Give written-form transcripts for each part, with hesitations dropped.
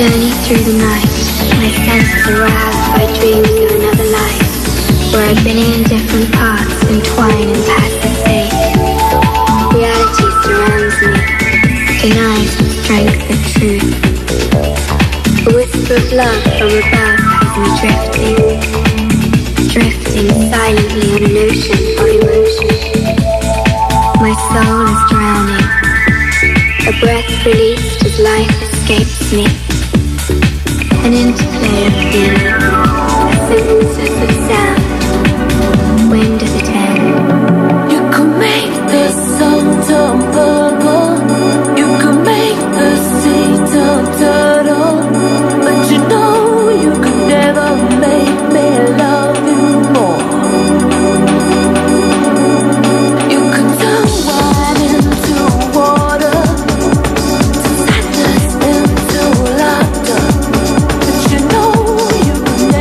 journey through the night, my senses aroused by dreams of another life, where spinning in different parts entwine and pass the state. Reality surrounds me, denies the strength of truth. A whisper of love from above has me drifting silently on an ocean of emotion. My soul is drowning, a breath released as life escapes me. An interplay of feeling, a synthesis of sound. When does it end? You can make the sun tumble, you can make the sea turtle, but you know you could never make me love you more. You can turn wine into water, sadness into laughter, but you know you could never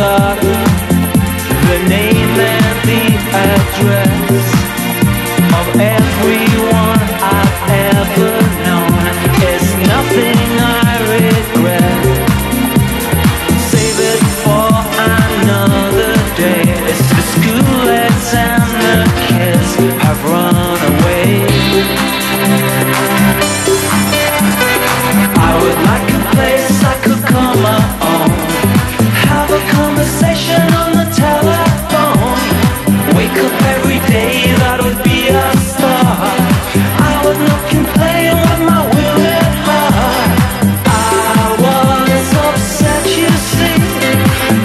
star, the name and the address of everyone I've ever known. It's nothing I regret. Save it for another day. It's the schoolets and the kids have run away. I would like a place I could call my own. Have a conversation on the telephone. Wake up every day, that would be a star. I would not complain with my will at heart. I was upset, you see,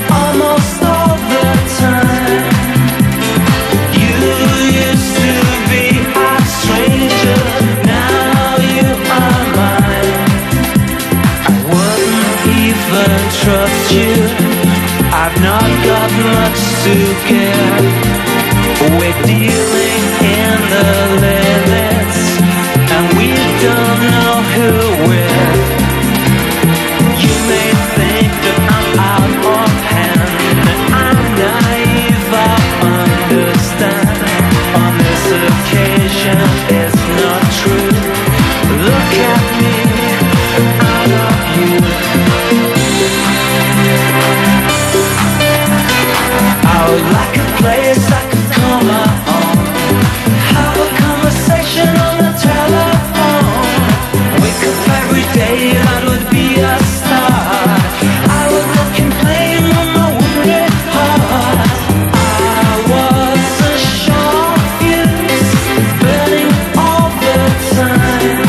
almost all the time. You used to be a stranger, now you are mine. I wouldn't even trust you. I've not got much to give. We're dealing in the limits, and we don't know who we're. You may think that I'm out of hand, that I'm naive, I understand. On this occasion, it's not true. Look at me, I love you. I would like a place I could call my own. Have a conversation on the telephone. Wake up every day, that would be a star. I would not complain on my wounded heart. I was a short fuse, burning all the time.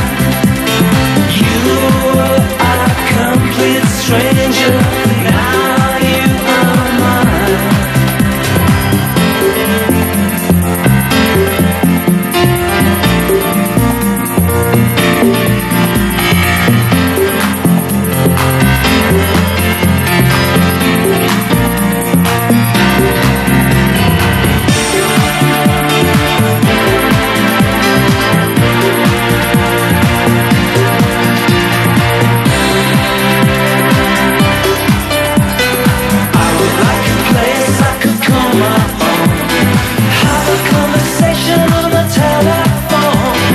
You were a complete stranger, now you are mine. I would like a place I could call my own. Have a conversation on the telephone.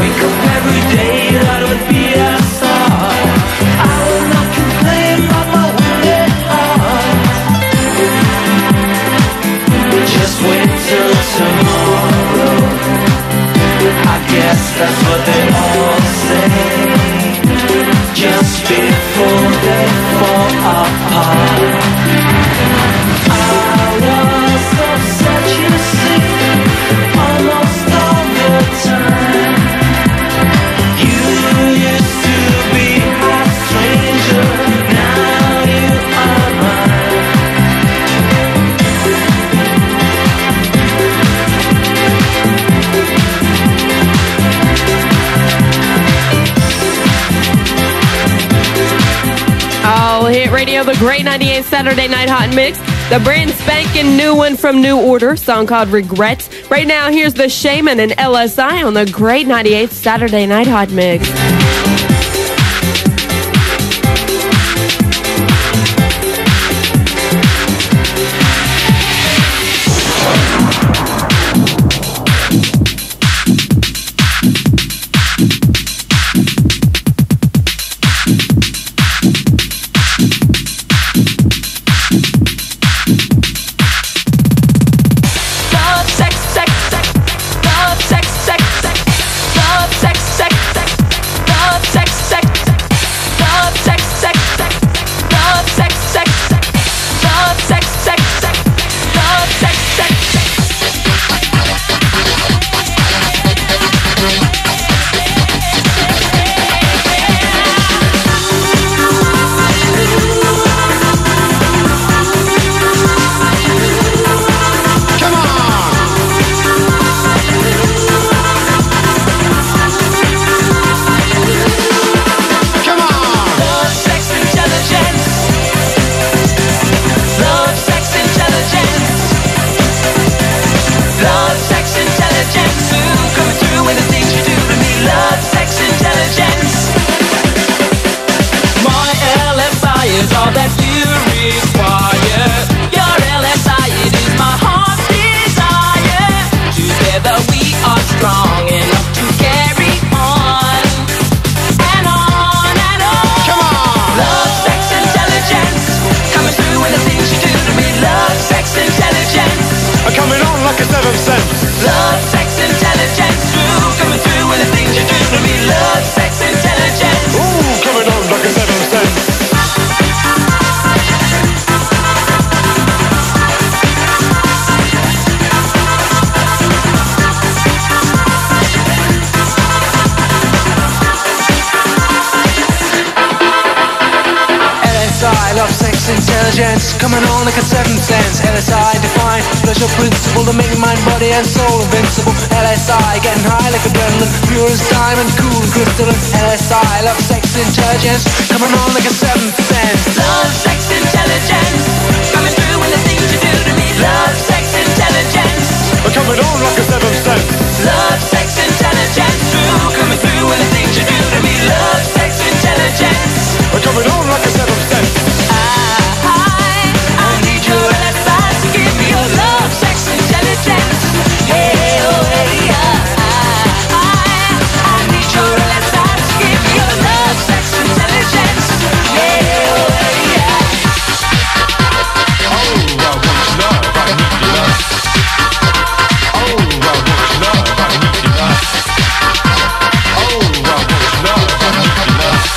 Wake up every day, that would be a star. I would not complain about my wounded heart. Just wait till tomorrow. I guess that's what they all say. Just before they fall apart. I was upset, you see, almost all the time. You used to be a stranger, now you are mine. Oh, Hit Radio, the Great 98 Saturday Night Hot Mix. The brand spanking new one from New Order, song called Regrets. Right now, here's the Shamen and LSI on the Great 98 Saturday Night Hot Mix. All that's you require. love, sex, intelligence, coming on like a seventh sense. LSI defined, pleasure principle to make mind, body and soul invincible. LSI getting high like adrenaline, pure as diamond, cool crystalline. LSI love, sex, intelligence, coming on like a seventh sense. Love, sex, intelligence, coming through in the things you do to me. Love, sex, intelligence, coming on like a seventh sense. Love, sex, intelligence, true, coming through in the things you do to me. Love, sex, intelligence, coming on like a seventh sense. I need your LSI to give me your love, sex, intelligence. Hey, oh, hey, I need your LSI to give me your love, sex, intelligence. Hey, oh, hey, oh, I want your love, I need your love. Oh, I want your love, I need your love. Oh, I want your love, I need your love.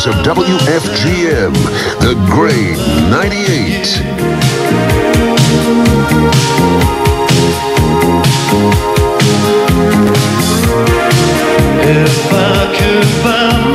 Of WFGM, the Great 98. If I could find